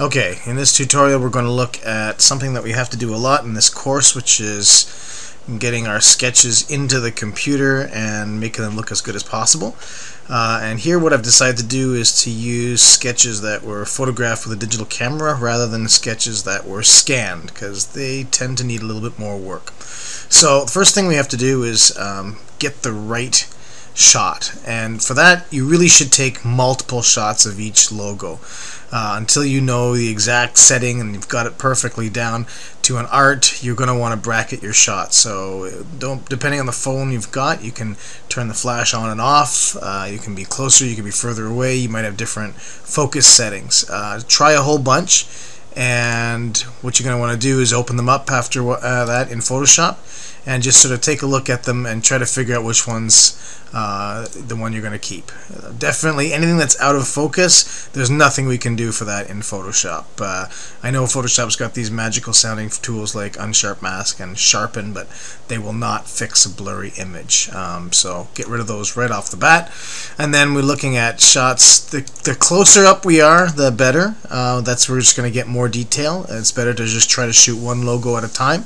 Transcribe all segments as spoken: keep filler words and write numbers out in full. Okay, in this tutorial we're going to look at something that we have to do a lot in this course, which is getting our sketches into the computer and making them look as good as possible. Uh, and here what I've decided to do is to use sketches that were photographed with a digital camera rather than sketches that were scanned, because they tend to need a little bit more work. So the first thing we have to do is um, get the right shot, and for that you really should take multiple shots of each logo uh, until you know the exact setting and you've got it perfectly down to an art. You're going to want to bracket your shot, so don't, depending on the phone you've got, you can turn the flash on and off, uh, you can be closer, you can be further away, you might have different focus settings. Uh, try a whole bunch, and what you're going to want to do is open them up after uh, that in Photoshop and just sort of take a look at them and try to figure out which one's uh, the one you're going to keep. Uh, definitely anything that's out of focus, there's nothing we can do for that in Photoshop. Uh, I know Photoshop's got these magical sounding tools like unsharp mask and sharpen, but they will not fix a blurry image. Um, so get rid of those right off the bat. And then we're looking at shots. The, the closer up we are, the better. Uh, that's where we're just going to get more detail. It's better to just try to shoot one logo at a time.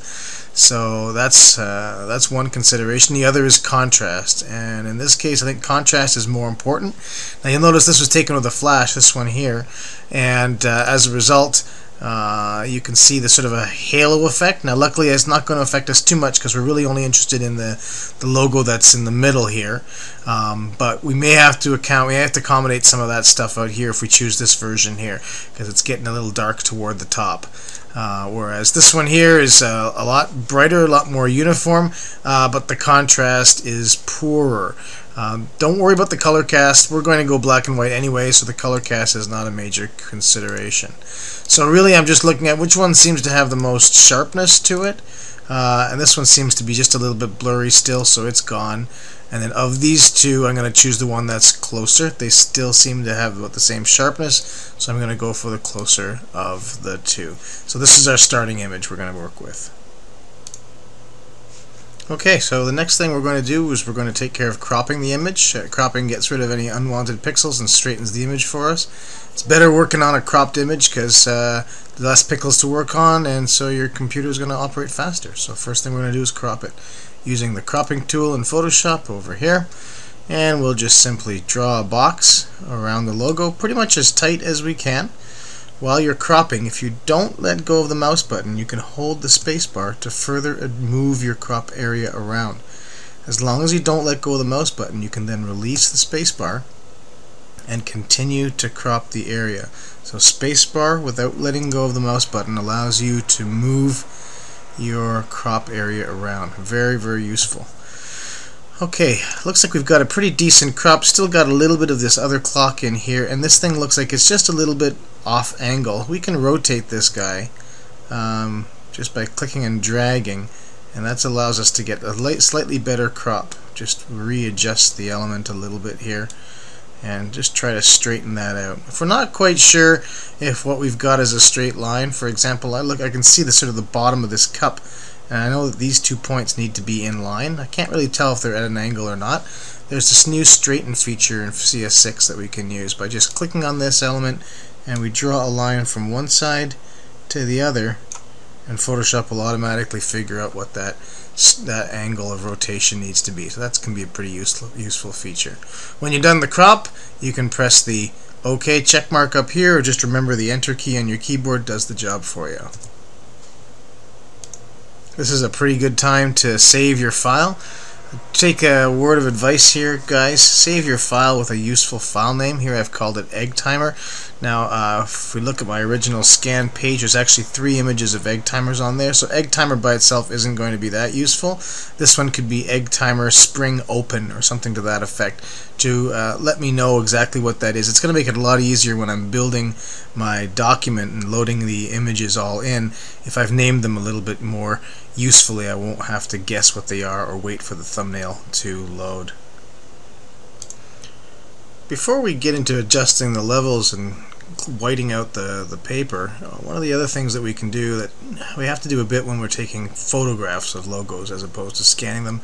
So that's uh, that's one consideration. The other is contrast, and in this case I think contrast is more important. Now you'll notice this was taken with a flash, this one here, and uh, as a result uh, you can see the sort of a halo effect. Now luckily it's not going to affect us too much because we're really only interested in the, the logo that's in the middle here, um, but we may have to account, we have to accommodate some of that stuff out here if we choose this version here, because it's getting a little dark toward the top. Uh, whereas this one here is uh, a lot brighter, a lot more uniform, uh, but the contrast is poorer. Um, don't worry about the color cast. We're going to go black and white anyway, so the color cast is not a major consideration. So really I'm just looking at which one seems to have the most sharpness to it, uh, and this one seems to be just a little bit blurry still, so it's gone. And then of these two I'm going to choose the one that's closer. They still seem to have about the same sharpness, so I'm going to go for the closer of the two. So this is our starting image we're going to work with. Okay, so the next thing we're going to do is we're going to take care of cropping the image. Uh, cropping gets rid of any unwanted pixels and straightens the image for us. It's better working on a cropped image because uh, less pixels to work on, and so your computer is going to operate faster. So first thing we're going to do is crop it using the cropping tool in Photoshop over here, and we'll just simply draw a box around the logo pretty much as tight as we can. While you're cropping, if you don't let go of the mouse button, you can hold the spacebar to further move your crop area around. As long as you don't let go of the mouse button, you can then release the spacebar and continue to crop the area. So spacebar without letting go of the mouse button allows you to move your crop area around. Very, very useful. Okay, looks like we've got a pretty decent crop. Still got a little bit of this other clock in here, and this thing looks like it's just a little bit off angle. We can rotate this guy um, just by clicking and dragging, and that allows us to get a light, slightly better crop. Just readjust the element a little bit here and just try to straighten that out. If we're not quite sure if what we've got is a straight line, for example, I look, I can see the sort of the bottom of this cup, and I know that these two points need to be in line. I can't really tell if they're at an angle or not. There's this new straighten feature in C S six that we can use by just clicking on this element, and we draw a line from one side to the other, and Photoshop will automatically figure out what that that angle of rotation needs to be. So that can be a pretty useful useful feature. When you're done the crop, you can press the OK check mark up here, or just remember the Enter key on your keyboard does the job for you. This is a pretty good time to save your file. Take a word of advice here, guys. Save your file with a useful file name. Here I've called it Egg Timer. Now uh, if we look at my original scan page, there's actually three images of Egg Timers on there, so Egg Timer by itself isn't going to be that useful. This one could be Egg Timer Spring Open or something to that effect to uh, let me know exactly what that is. It's going to make it a lot easier when I'm building my document and loading the images all in. If I've named them a little bit more usefully, I won't have to guess what they are or wait for the thumbnail to load. Before we get into adjusting the levels and whiting out the, the paper, one of the other things that we can do that we have to do a bit when we're taking photographs of logos as opposed to scanning them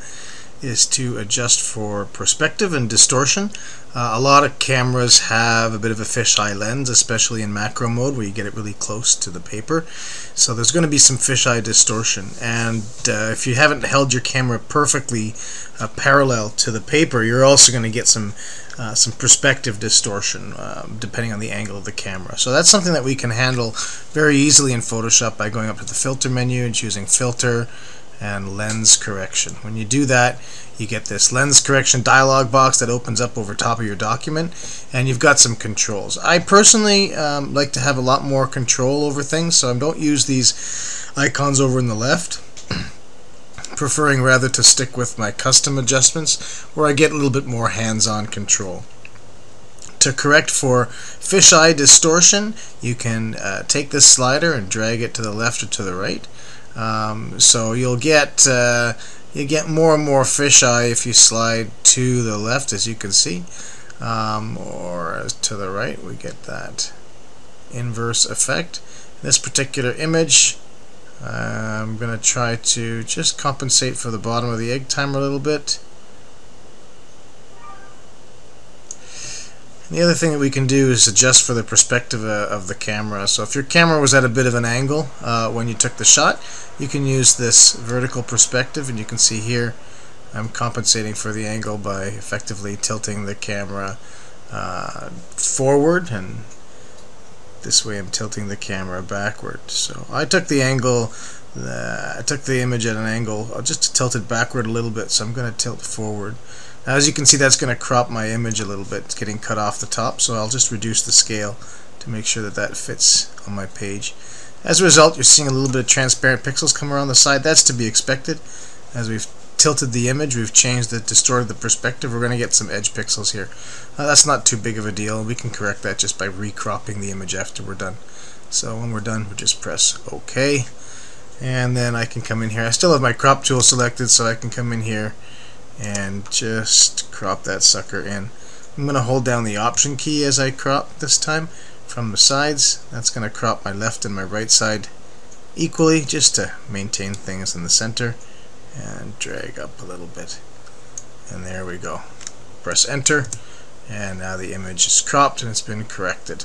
is to adjust for perspective and distortion. Uh, a lot of cameras have a bit of a fisheye lens, especially in macro mode where you get it really close to the paper. So there's going to be some fisheye distortion, and uh, if you haven't held your camera perfectly uh, parallel to the paper, you're also going to get some uh, some perspective distortion uh, depending on the angle of the camera. So that's something that we can handle very easily in Photoshop by going up to the filter menu and choosing filter and lens correction. When you do that, you get this lens correction dialog box that opens up over top of your document, and you've got some controls. I personally um, like to have a lot more control over things, so I don't use these icons over in the left, preferring rather to stick with my custom adjustments where I get a little bit more hands-on control. To correct for fisheye distortion, you can uh, take this slider and drag it to the left or to the right. Um, so you'll get uh, you get more and more fisheye if you slide to the left, as you can see, um, or to the right. We get that inverse effect. This particular image, uh, I'm going to try to just compensate for the bottom of the egg timer a little bit. The other thing that we can do is adjust for the perspective uh, of the camera. So if your camera was at a bit of an angle uh, when you took the shot, you can use this vertical perspective, and you can see here I'm compensating for the angle by effectively tilting the camera uh, forward, and this way I'm tilting the camera backward. So I took the angle, uh, I took the image at an angle, I'll just tilt it backward a little bit, so I'm going to tilt forward. Now, as you can see, that's going to crop my image a little bit. It's getting cut off the top, so I'll just reduce the scale to make sure that that fits on my page. As a result, you're seeing a little bit of transparent pixels come around the side. That's to be expected. As we've tilted the image, we've changed the distorted the perspective, we're going to get some edge pixels here. Uh, that's not too big of a deal. We can correct that just by recropping the image after we're done. So when we're done, we just press OK. And then I can come in here. I still have my crop tool selected, so I can come in here and just crop that sucker in. I'm going to hold down the option key as I crop this time from the sides. That's going to crop my left and my right side equally, just to maintain things in the center, and drag up a little bit, and there we go. Press enter, and now the image is cropped and it's been corrected.